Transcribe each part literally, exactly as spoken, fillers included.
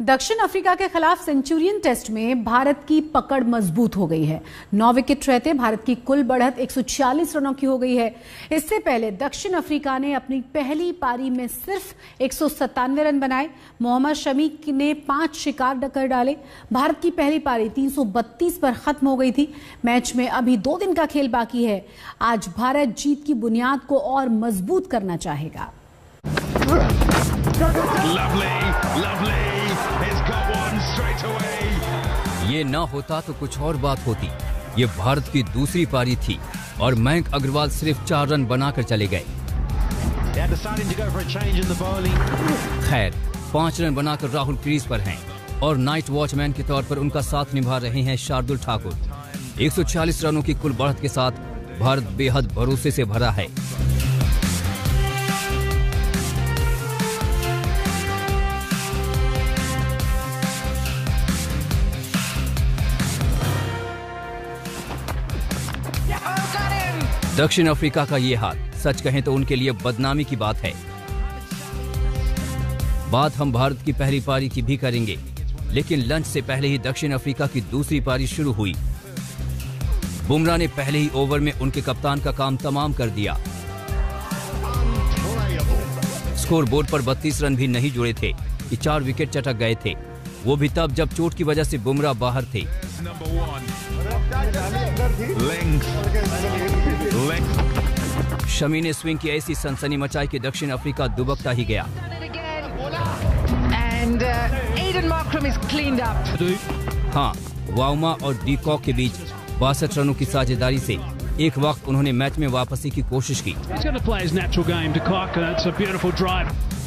दक्षिण अफ्रीका के खिलाफ सेंचुरियन टेस्ट में भारत की पकड़ मजबूत हो गई है। नौ विकेट रहते भारत की कुल बढ़त एक सौ चालीस रनों की हो गई है। इससे पहले दक्षिण अफ्रीका ने अपनी पहली पारी में सिर्फ एक सौ सत्तानवे रन बनाए। मोहम्मद शमी ने पांच शिकार कर डाले। भारत की पहली पारी तीन सौ बत्तीस पर खत्म हो गई थी। मैच में अभी दो दिन का खेल बाकी है। आज भारत जीत की बुनियाद को और मजबूत करना चाहेगा। Lovely, lovely. He's got one straight away. ये ना होता तो कुछ और बात होती। ये भारत की दूसरी पारी थी और मयंक अग्रवाल सिर्फ चार रन बनाकर चले गए। खैर, पांच रन बनाकर राहुल क्रीज पर हैं और नाइट वॉचमैन के तौर पर उनका साथ निभा रहे हैं शार्दुल ठाकुर। एक सौ चालीस रनों की कुल बढ़त के साथ भारत बेहद भरोसे से भरा है। दक्षिण अफ्रीका का ये हाल सच कहें तो उनके लिए बदनामी की बात है। बात हम भारत की पहली पारी की भी करेंगे, लेकिन लंच से पहले ही दक्षिण अफ्रीका की दूसरी पारी शुरू हुई। बुमराह ने पहले ही ओवर में उनके कप्तान का काम तमाम कर दिया। स्कोर बोर्ड पर बत्तीस रन भी नहीं जुड़े थे कि चार विकेट चटक गए थे, वो भी तब जब चोट की वजह से बुमराह बाहर थे। शमी ने स्विंग की ऐसी सनसनी मचाई कि दक्षिण अफ्रीका दुबकता ही गया। And, uh, Aiden Markram is cleaned up. हाँ, वाउमा और डी कॉक के बीच बासठ रनों की साझेदारी से एक वक्त उन्होंने मैच में वापसी की कोशिश की,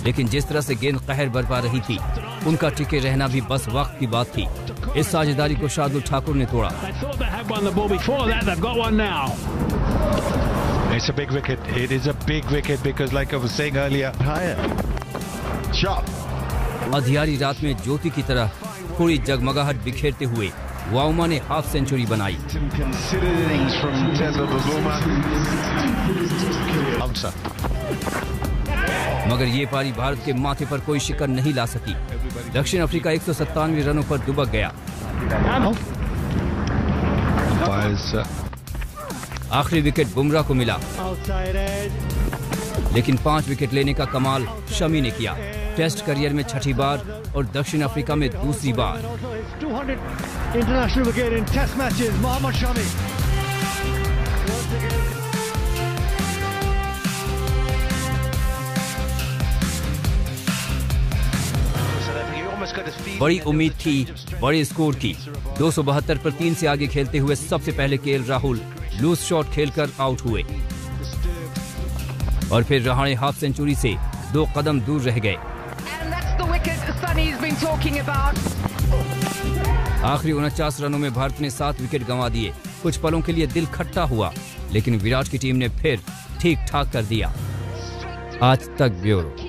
लेकिन जिस तरह से गेंद कहर बरपा रही थी उनका टिके रहना भी बस वक्त की बात थी। इस साझेदारी को शार्दुल ठाकुर ने तोड़ा। अंधियारी रात में ज्योति की तरह थोड़ी जगमगाहट बिखेरते हुए वाउमा ने हाफ सेंचुरी बनाई। मगर ये पारी भारत के माथे पर कोई शिकन नहीं ला सकी। दक्षिण अफ्रीका एक सौ सत्तानवे रनों पर दुबक गया। आखिरी विकेट बुमराह को मिला, लेकिन पांच विकेट लेने का कमाल शमी ने किया। टेस्ट करियर में छठी बार और दक्षिण अफ्रीका में दूसरी बार। बड़ी उम्मीद थी बड़े स्कोर की। दो सौ बहत्तर पर तीन से आगे खेलते हुए सबसे पहले केएल राहुल लूज शॉट खेलकर आउट हुए और फिर रहाणे हाफ सेंचुरी से दो कदम दूर रह गए। आखिरी उनचास रनों में भारत ने सात विकेट गंवा दिए। कुछ पलों के लिए दिल खट्टा हुआ, लेकिन विराट की टीम ने फिर ठीक ठाक कर दिया। आज तक ब्यूरो।